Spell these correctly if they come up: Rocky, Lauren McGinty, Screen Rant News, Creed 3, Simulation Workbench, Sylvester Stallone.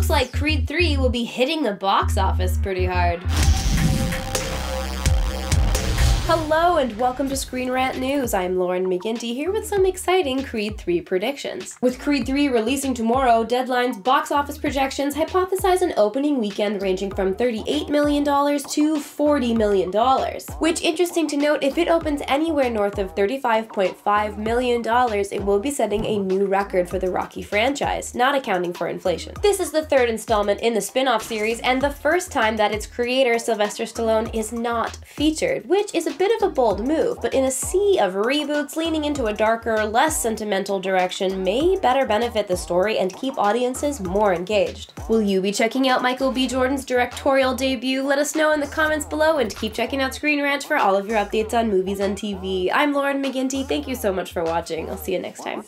looks like Creed 3 will be hitting the box office pretty hard. Hello and welcome to Screen Rant News. I'm Lauren McGinty here with some exciting Creed 3 predictions. With Creed 3 releasing tomorrow, Deadline's box office projections hypothesize an opening weekend ranging from $38 million to $40 million. Which, interesting to note, if it opens anywhere north of $35.5 million, it will be setting a new record for the Rocky franchise, not accounting for inflation. This is the third installment in the spin-off series and the first time that its creator, Sylvester Stallone, is not featured, which is a bit of a bold move, but in a sea of reboots, leaning into a darker, less sentimental direction may better benefit the story and keep audiences more engaged. Will you be checking out Michael B. Jordan's directorial debut? Let us know in the comments below and keep checking out Screen Rant for all of your updates on movies and TV. I'm Lauren McGinty, thank you so much for watching. I'll see you next time.